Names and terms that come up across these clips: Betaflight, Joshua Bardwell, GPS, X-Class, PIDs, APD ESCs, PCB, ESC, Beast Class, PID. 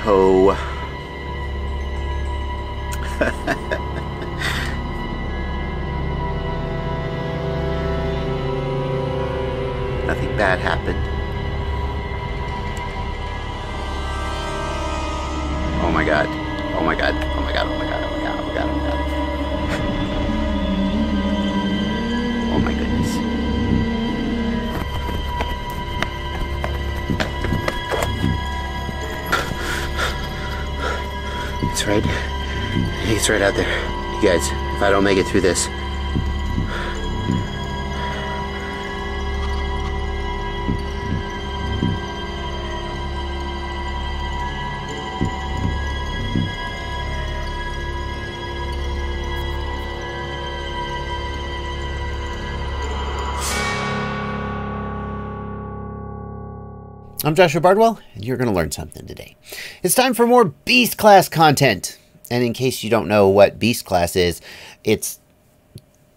ho. Nothing bad happened. Oh my god. Oh my god. Oh my god. Oh my god. Oh my god. Oh my god. Oh my god. Oh my goodness. It's right. It's right out there. You guys, if I don't make it through this. I'm Joshua Bardwell, and you're going to learn something today. It's time for more Beast Class content. And in case you don't know what Beast Class is, it's,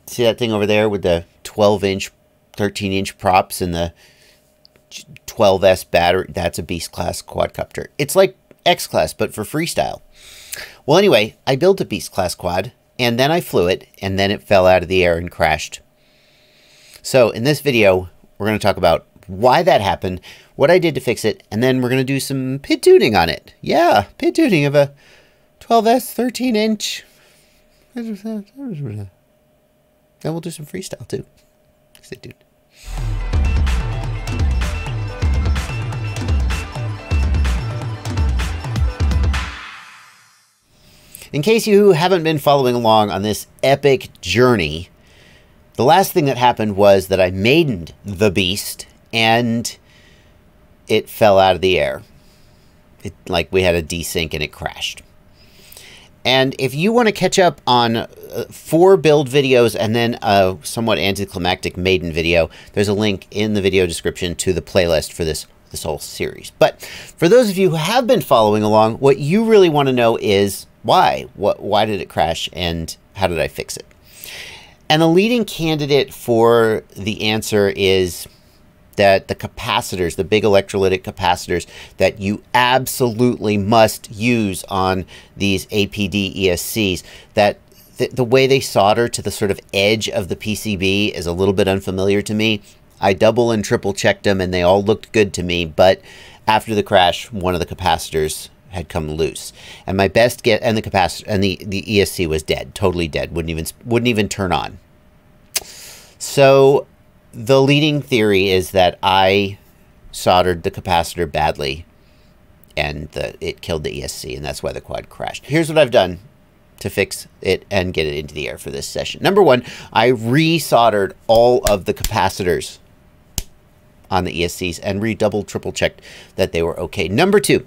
see that thing over there with the 12-inch, 13-inch props and the 12S battery? That's a Beast Class quadcopter. It's like X-Class, but for freestyle. Well, anyway, I built a Beast Class quad, and then I flew it, and then it fell out of the air and crashed. So in this video, we're going to talk about why that happened, what I did to fix it, and then we're going to do some PID tuning on it. Yeah, PID tuning of a 12S 13-inch. Then we'll do some freestyle too. Stay tuned. In case you haven't been following along on this epic journey, the last thing that happened was that I maidened the beast and it fell out of the air. It, like, we had a desync and it crashed. And if you want to catch up on 4 build videos and then a somewhat anticlimactic maiden video, there's a link in the video description to the playlist for this whole series. But for those of you who have been following along, what you really want to know is why. Why did it crash and how did I fix it? And the leading candidate for the answer is that the capacitors, the big electrolytic capacitors that you absolutely must use on these APD ESCs, that the way they solder to the sort of edge of the PCB is a little bit unfamiliar to me. I double and triple checked them and they all looked good to me, but after the crash, one of the capacitors had come loose. And my best guess, and the capacitor and the ESC was dead, totally dead, wouldn't even turn on. So the leading theory is that I soldered the capacitor badly and it killed the ESC, and that's why the quad crashed. Here's what I've done to fix it and get it into the air for this session. Number one, I re-soldered all of the capacitors on the ESCs and redouble, triple checked that they were okay. Number two,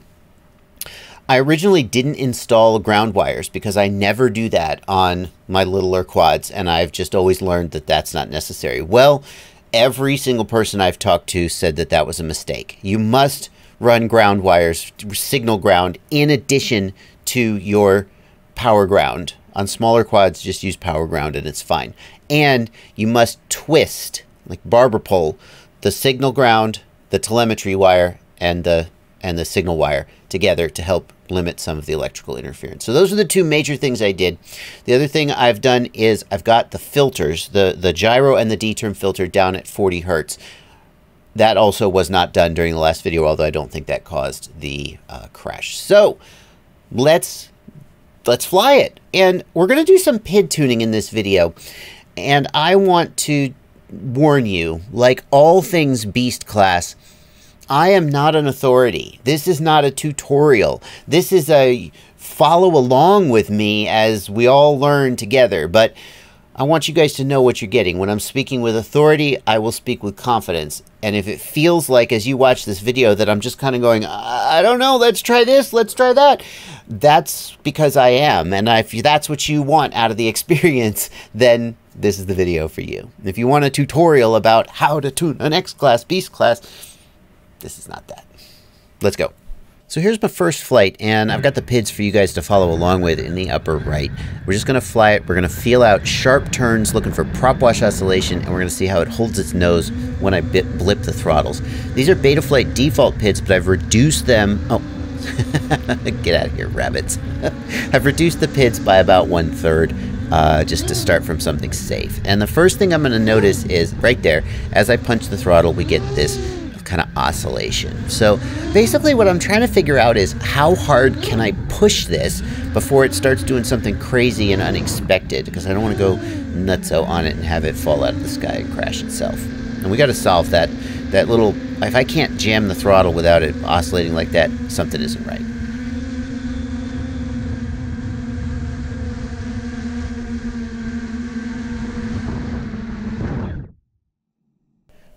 I originally didn't install ground wires because I never do that on my littler quads, and I've just always learned that that's not necessary. Well, every single person I've talked to said that that was a mistake. You must run ground wires, signal ground, in addition to your power ground. On smaller quads, just use power ground and it's fine. And you must twist, like barber pole, the signal ground, the telemetry wire, and the signal wire together to help limit some of the electrical interference. So those are the two major things I did. The other thing I've done is I've got the filters, the gyro and the D-term filter down at 40 Hertz. That also was not done during the last video, although I don't think that caused the crash. So let's fly it. And we're going to do some PID tuning in this video. And I want to warn you, like all things Beast Class, I am not an authority. This is not a tutorial. This is a follow along with me as we all learn together. But I want you guys to know what you're getting. When I'm speaking with authority, I will speak with confidence. And if it feels like, as you watch this video, that I'm just kind of going, I don't know, let's try this, let's try that, that's because I am. And if that's what you want out of the experience, then this is the video for you. If you want a tutorial about how to tune an X-Class, Beast Class, this is not that. Let's go. So here's my first flight, and I've got the PIDs for you guys to follow along with in the upper right. We're just going to fly it. We're going to feel out sharp turns, looking for prop wash oscillation, and we're going to see how it holds its nose when I blip the throttles. These are Betaflight default PIDs, but I've reduced them. Oh, Get out of here, rabbits. I've reduced the PIDs by about 1/3 just to start from something safe. And the first thing I'm going to notice is right there, as I punch the throttle, we get this kind of oscillation. So basically what I'm trying to figure out is how hard can I push this before it starts doing something crazy and unexpected, because I don't want to go nutso on it and have it fall out of the sky and crash itself. And we got to solve that little, if I can't jam the throttle without it oscillating like that, something isn't right.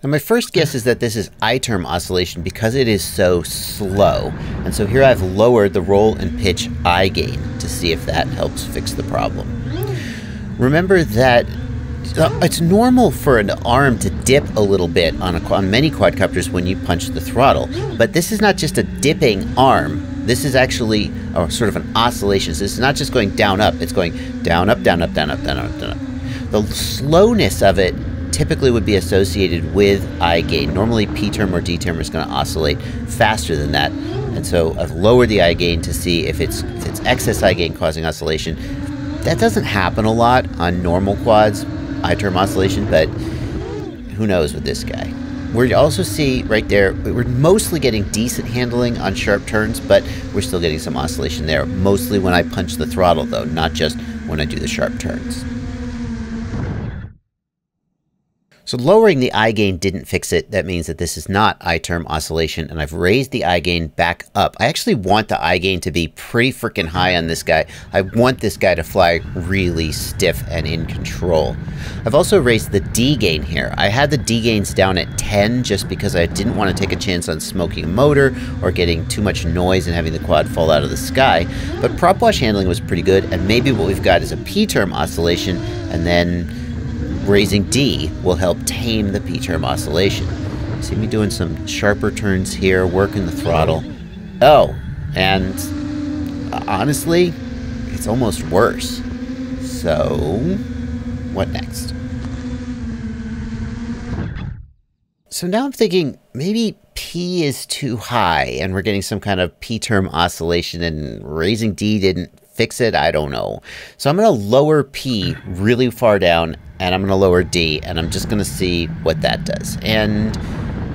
Now, my first guess is that this is I-term oscillation because it is so slow. And so here I've lowered the roll and pitch I gain to see if that helps fix the problem. Remember that it's normal for an arm to dip a little bit on many quadcopters when you punch the throttle. But this is not just a dipping arm. This is actually sort of an oscillation. So it's not just going down, up. It's going down, up, down, up, down, up, down, up, down, up. The slowness of it typically would be associated with I gain. Normally P term or D term is going to oscillate faster than that, and so I've lowered the I gain to see if it's excess I gain causing oscillation. That doesn't happen a lot on normal quads, I term oscillation, but who knows with this guy. We also see right there, we're mostly getting decent handling on sharp turns, but we're still getting some oscillation there, mostly when I punch the throttle though, not just when I do the sharp turns. So lowering the I gain didn't fix it. That means that this is not I-term oscillation, and I've raised the I gain back up. I actually want the I gain to be pretty freaking high on this guy. I want this guy to fly really stiff and in control. I've also raised the D gain here. I had the D gains down at 10 just because I didn't want to take a chance on smoking a motor or getting too much noise and having the quad fall out of the sky. But prop wash handling was pretty good, and maybe what we've got is a P-term oscillation, and then raising D will help tame the P-term oscillation. See me doing some sharper turns here, working the throttle. Oh, and honestly, it's almost worse. So, what next? So now I'm thinking maybe P is too high and we're getting some kind of P-term oscillation, and raising D didn't fix it, I don't know. So I'm going to lower P really far down, and I'm going to lower D, and I'm just going to see what that does. And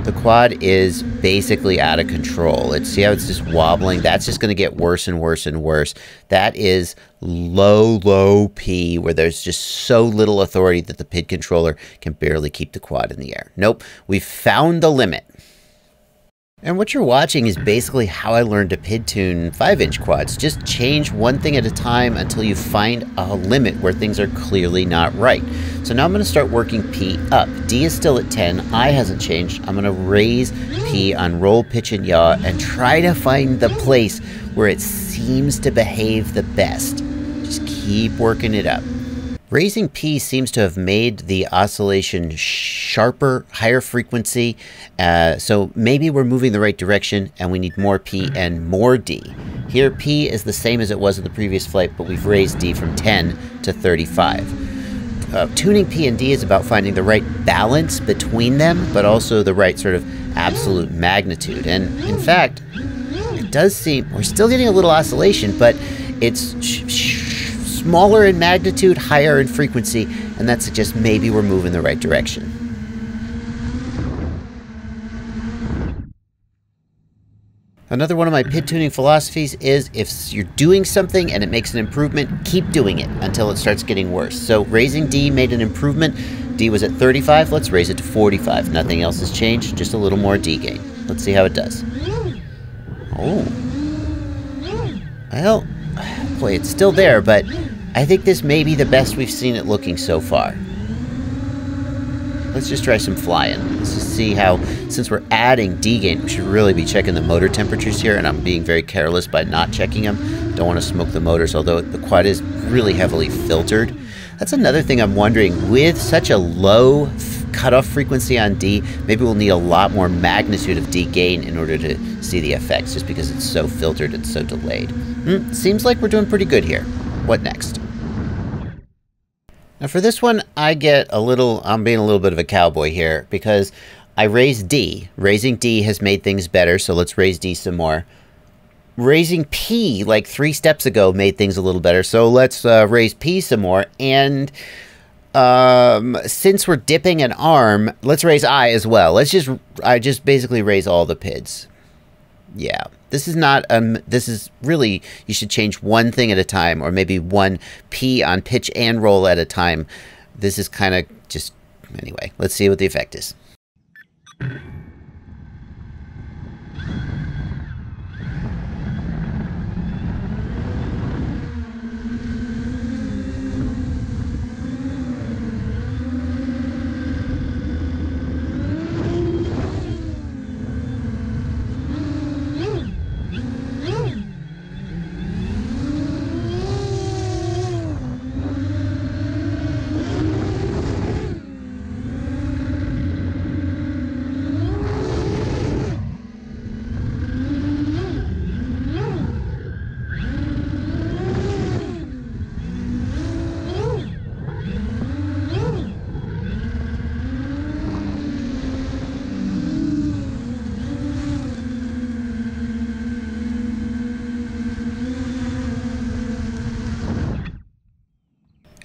the quad is basically out of control. It's, see how it's just wobbling? That's just going to get worse and worse and worse. That is low, low P, where there's just so little authority that the PID controller can barely keep the quad in the air. Nope, we found the limit. And what you're watching is basically how I learned to PID tune 5-inch quads. Just change one thing at a time until you find a limit where things are clearly not right. So now I'm going to start working P up. D is still at 10. I hasn't changed. I'm going to raise P on roll, pitch, and yaw and try to find the place where it seems to behave the best. Just keep working it up. Raising P seems to have made the oscillation sharper, higher frequency, so maybe we're moving the right direction and we need more P and more D. Here P is the same as it was in the previous flight, but we've raised D from 10 to 35. Tuning P and D is about finding the right balance between them, but also the right sort of absolute magnitude. And in fact, it does seem we're still getting a little oscillation, but it's smaller in magnitude, higher in frequency, and that suggests maybe we're moving the right direction. Another one of my PID tuning philosophies is if you're doing something and it makes an improvement, keep doing it until it starts getting worse. So raising D made an improvement. D was at 35, let's raise it to 45. Nothing else has changed, just a little more D gain. Let's see how it does. Oh. Well, boy, it's still there, but I think this may be the best we've seen it looking so far. Let's just try some flying. Let's just see how, since we're adding D gain, we should really be checking the motor temperatures here, and I'm being very careless by not checking them. Don't want to smoke the motors, although the quad is really heavily filtered. That's another thing I'm wondering, with such a low cutoff frequency on D, maybe we'll need a lot more magnitude of D gain in order to see the effects, just because it's so filtered and so delayed. Seems like we're doing pretty good here. What next? Now for this one, I'm being a little bit of a cowboy here, because I raised D. Raising D has made things better, so let's raise D some more. raising P like 3 steps ago made things a little better. So let's raise P some more. And since we're dipping an arm, let's raise I as well. Let's just, I just basically raise all the PIDs. Yeah, this is not, this is really, you should change one thing at a time, or maybe one P on pitch and roll at a time. This is kind of just, anyway, let's see what the effect is.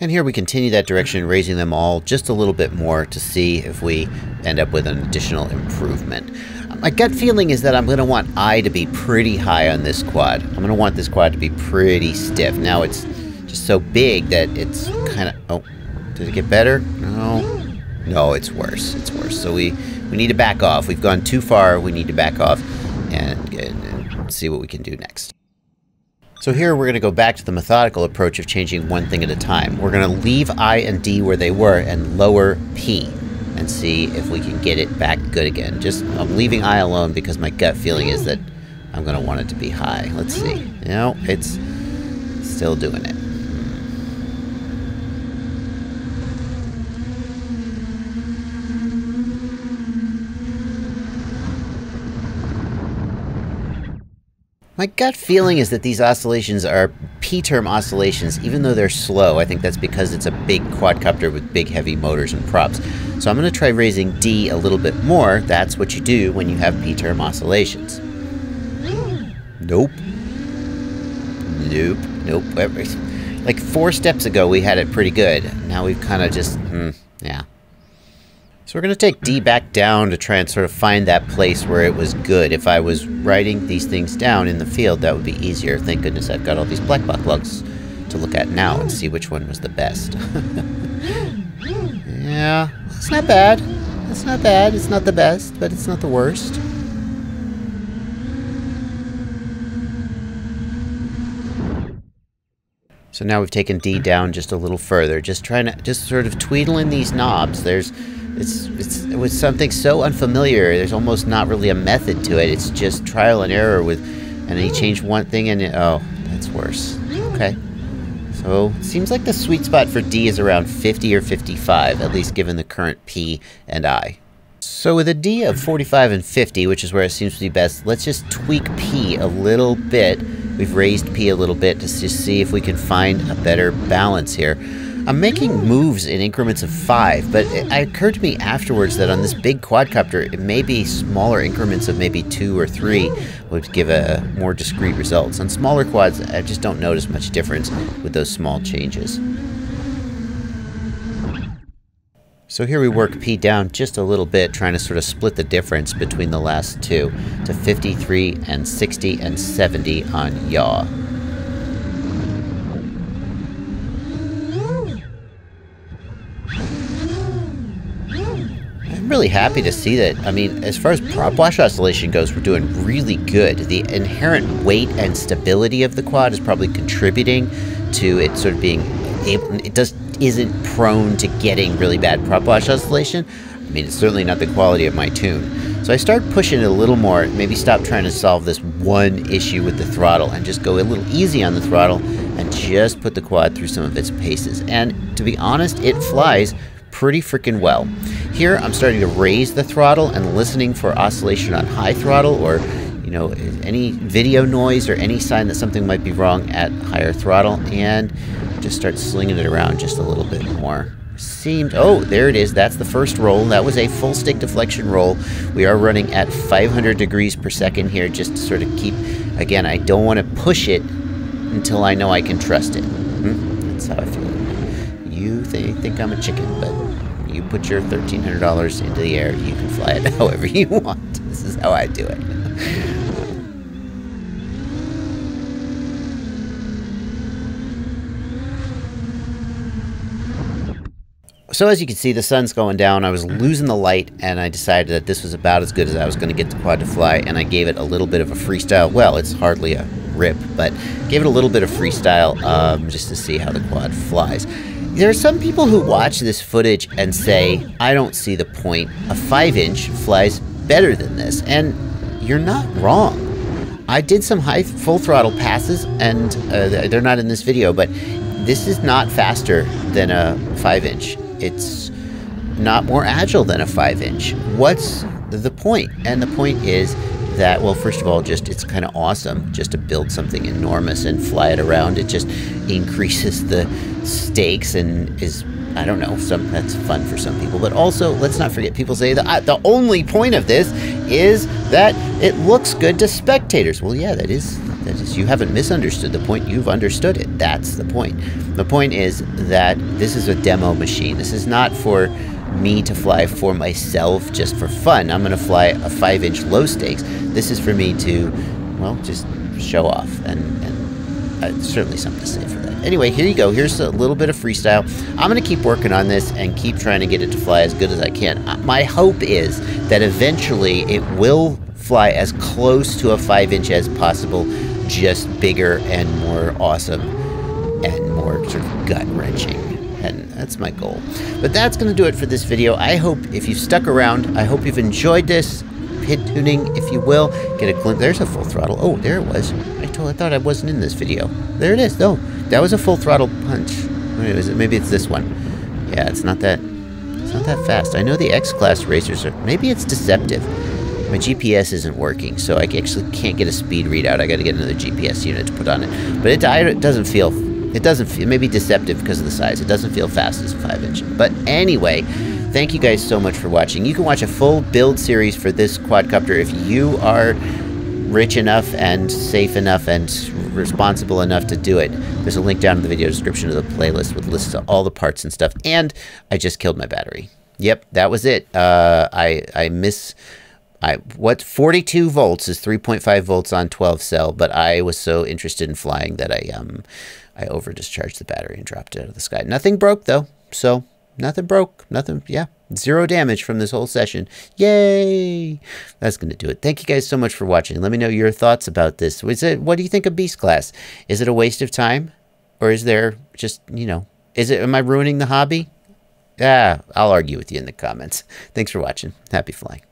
And here we continue that direction, raising them all just a little bit more to see if we end up with an additional improvement. My gut feeling is that I'm going to want I to be pretty high on this quad. I'm going to want this quad to be pretty stiff. Now it's just so big that it's kind of... Oh, did it get better? No. No, it's worse. It's worse. So we need to back off. We've gone too far. We need to back off and see what we can do next. So here we're going to go back to the methodical approach of changing one thing at a time. We're going to leave I and D where they were and lower P and see if we can get it back good again. Just, I'm leaving I alone because my gut feeling is that I'm going to want it to be high. Let's see. No, it's still doing it. My gut feeling is that these oscillations are P-term oscillations, even though they're slow. I think that's because it's a big quadcopter with big heavy motors and props. So I'm going to try raising D a little bit more. That's what you do when you have P-term oscillations. Nope. Nope. Nope. Like 4 steps ago we had it pretty good. Now we've kind of just, yeah. So we're going to take D back down to try and sort of find that place where it was good. If I was writing these things down in the field, that would be easier. Thank goodness I've got all these black box logs to look at now and see which one was the best. Yeah, it's not bad. It's not bad. It's not the best, but it's not the worst. So now we've taken D down just a little further, just trying to just sort of tweedle in these knobs. There's it was something so unfamiliar. There's almost not really a method to it. It's just trial and error with, and then you change one thing and it, oh, that's worse. Okay. So it seems like the sweet spot for D is around 50 or 55, at least given the current P and I. So with a D of 45 and 50, which is where it seems to be best, let's just tweak P a little bit. We've raised P a little bit to see if we can find a better balance here. I'm making moves in increments of 5, but it occurred to me afterwards that on this big quadcopter, it may be smaller increments of maybe 2 or 3 would give a more discrete results. On smaller quads, I just don't notice much difference with those small changes. So here we work P down just a little bit, trying to sort of split the difference between the last two to 53 and 60 and 70 on yaw. Really happy to see that. I mean, as far as prop wash oscillation goes, we're doing really good. The inherent weight and stability of the quad is probably contributing to it sort of being able, it just isn't prone to getting really bad prop wash oscillation. I mean, it's certainly not the quality of my tune. So I start pushing it a little more, maybe stop trying to solve this one issue with the throttle and just go a little easy on the throttle and just put the quad through some of its paces. And to be honest, it flies pretty freaking well. Here I'm starting to raise the throttle and listening for oscillation on high throttle, or you know, any video noise or any sign that something might be wrong at higher throttle, and just start slinging it around just a little bit more. seemed... Oh, there it is. That's the first roll. That was a full stick deflection roll. We are running at 500 degrees per second here, just to sort of keep... Again, I don't want to push it until I know I can trust it. That's how I feel. You think I'm a chicken, but you put your $1,300 into the air, you can fly it however you want. This is how I do it. So as you can see, the sun's going down. I was losing the light, and I decided that this was about as good as I was going to get the quad to fly, and I gave it a little bit of a freestyle. Well, it's hardly a rip, but gave it a little bit of freestyle just to see how the quad flies. There are some people who watch this footage and say, I don't see the point. A 5-inch flies better than this, and you're not wrong. I did some high full throttle passes, and they're not in this video, but this is not faster than a 5-inch. It's not more agile than a 5-inch. What's the point? And the point is that, well, first of all, just it's kind of awesome just to build something enormous and fly it around. It just increases the stakes and is, I don't know, that's fun for some people. But also, let's not forget, people say that the only point of this is that it looks good to spectators. Well, yeah, that is, you haven't misunderstood the point, you've understood it. That's the point. The point is that this is a demo machine. This is not for me to fly for myself just for fun. I'm going to fly a 5-inch low stakes. This is for me to, well, just show off, and certainly something to say for that. Anyway, here you go. Here's a little bit of freestyle. I'm going to keep working on this and keep trying to get it to fly as good as I can. My hope is that eventually it will fly as close to a 5-inch as possible, just bigger and more awesome and more sort of gut-wrenching. And that's my goal. But that's going to do it for this video. I hope, if you've stuck around, I hope you've enjoyed this. Pit tuning, if you will. Get a glimpse. There's a full throttle. Oh, there it was. I thought I wasn't in this video. There it is, though. That was a full throttle punch. Wait, is it? Maybe it's this one. Yeah, it's not that. It's not that fast. I know the X-Class racers are. Maybe it's deceptive. My GPS isn't working, so I actually can't get a speed readout. I got to get another GPS unit to put on it. But it doesn't feel. It doesn't feel, maybe deceptive because of the size. It doesn't feel fast as a 5-inch. But anyway, thank you guys so much for watching. You can watch a full build series for this quadcopter if you are rich enough and safe enough and responsible enough to do it. There's a link down in the video description to the playlist with lists of all the parts and stuff. And I just killed my battery. Yep, that was it. What 42 volts is 3.5 volts on 12 cell, but I was so interested in flying that I over discharged the battery and dropped it out of the sky. Nothing broke though, so nothing broke, nothing, yeah, zero damage from this whole session. Yay! That's gonna do it. Thank you guys so much for watching. Let me know your thoughts about this. What do you think of Beast Class? Is it a waste of time, or is there just, you know, am I ruining the hobby? I'll argue with you in the comments. Thanks for watching. Happy flying.